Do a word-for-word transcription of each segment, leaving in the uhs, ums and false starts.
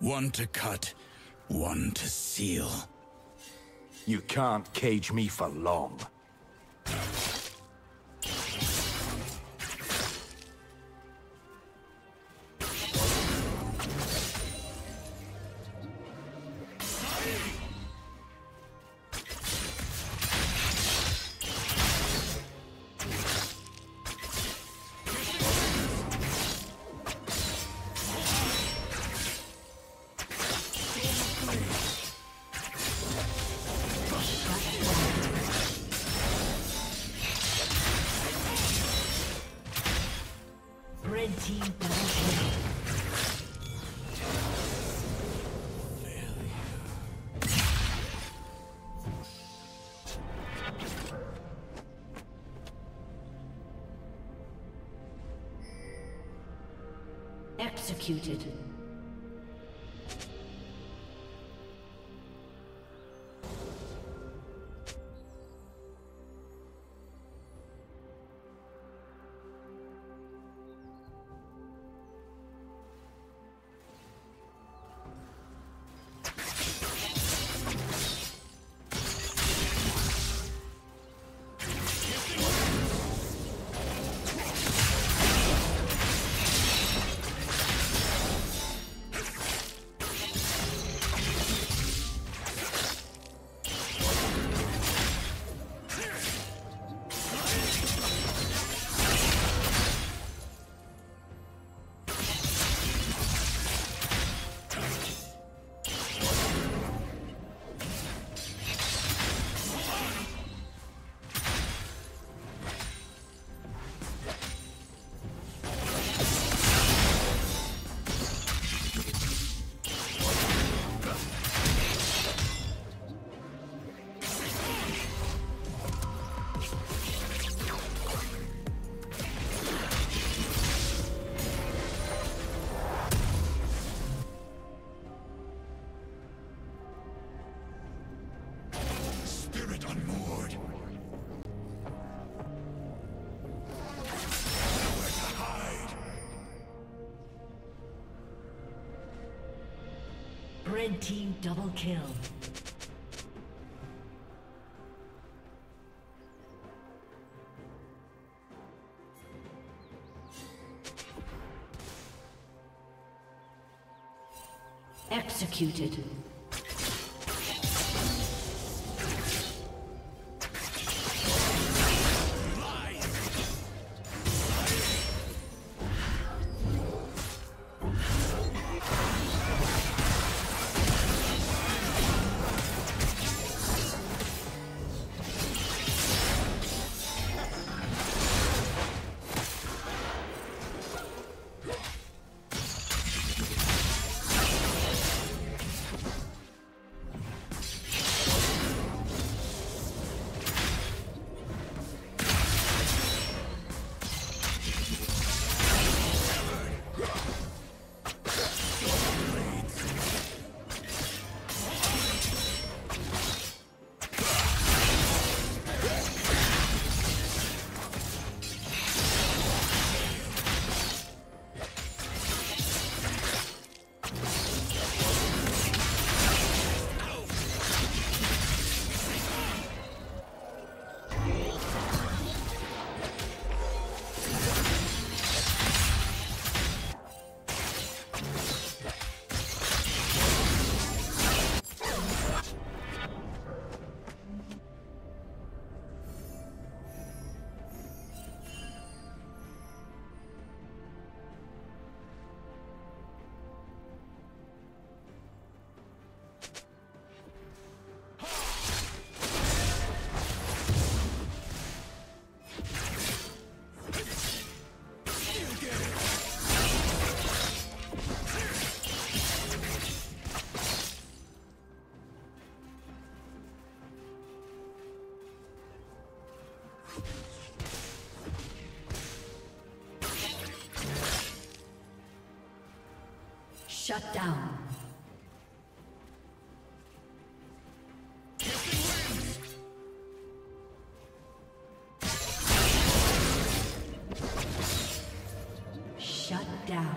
One to cut, one to seal. You can't cage me for long. Executed. Red team double kill. Executed. Shut down. Shut down.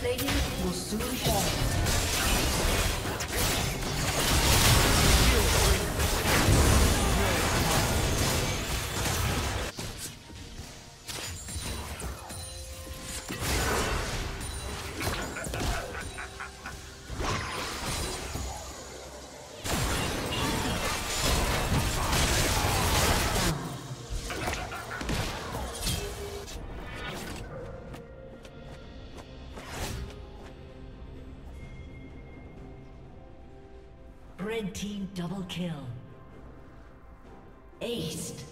plating will soon fall. Red team double kill. Aced.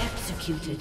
Executed.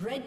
Red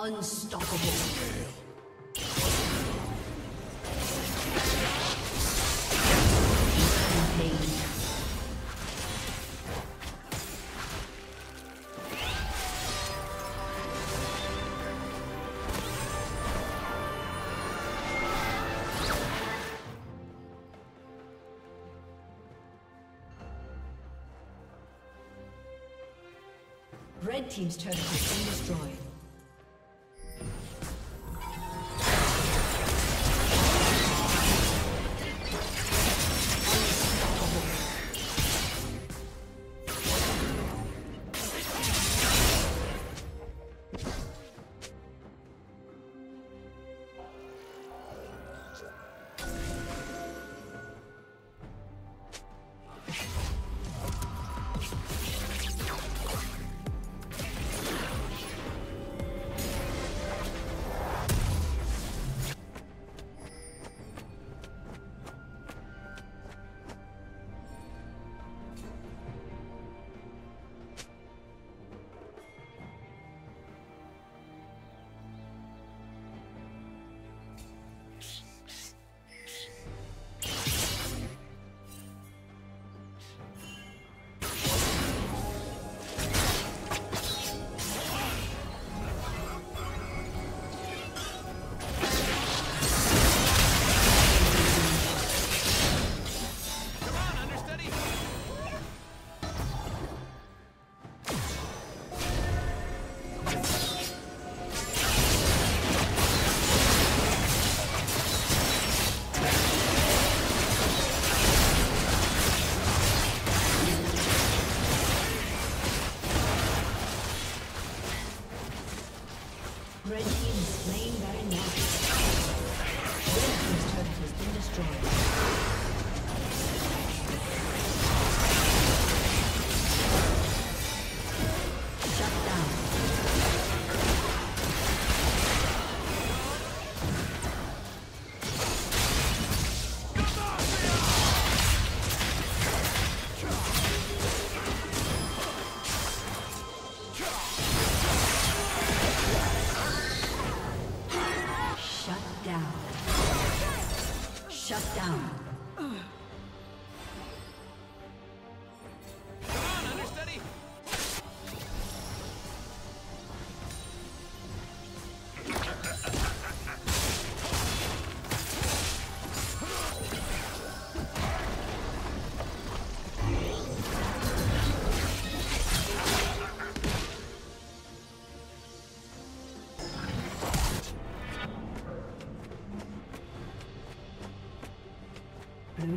Unstoppable. Red team's turret has been destroyed. Shut down. Blue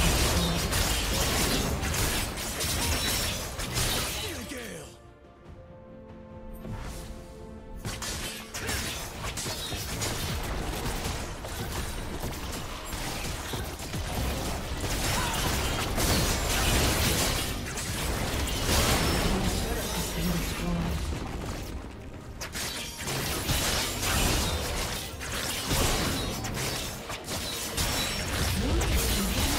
Thank you.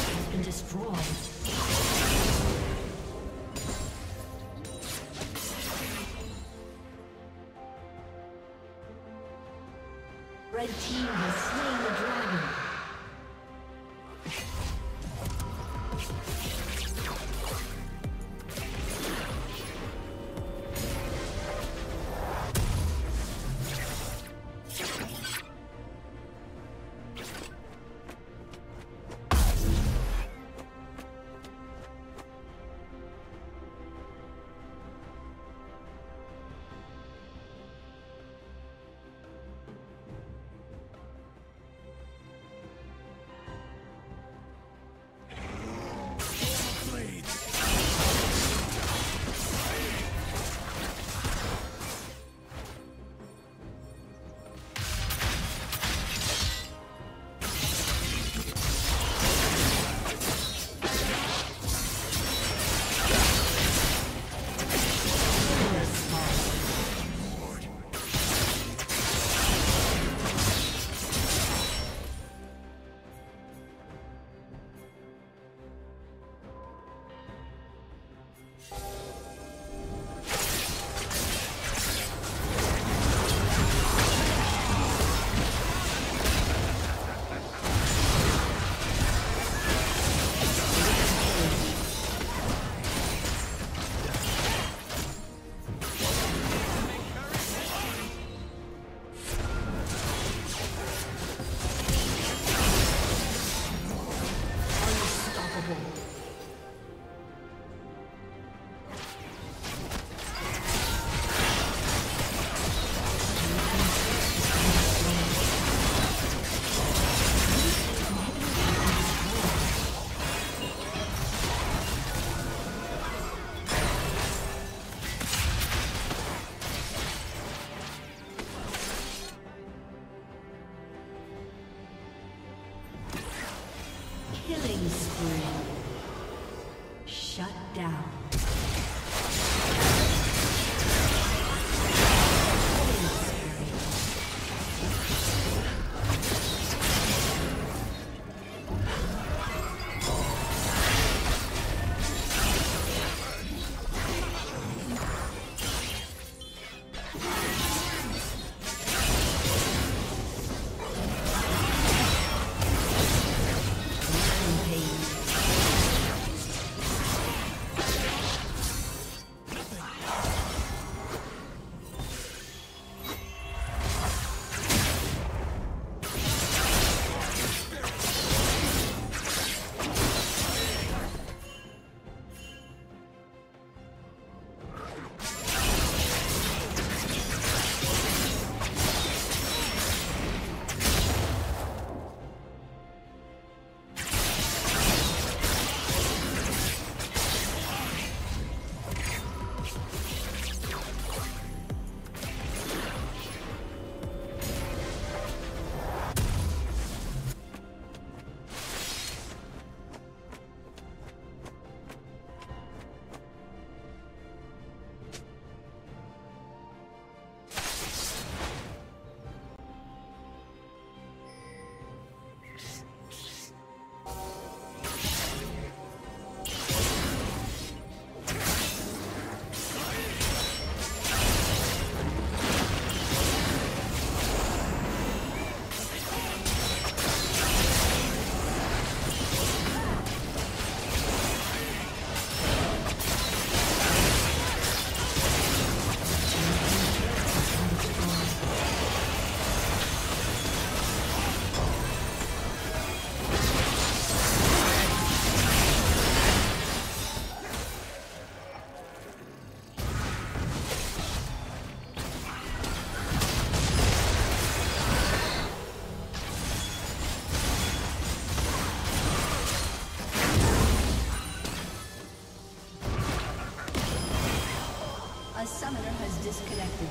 summoner has disconnected.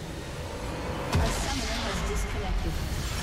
A summoner has disconnected.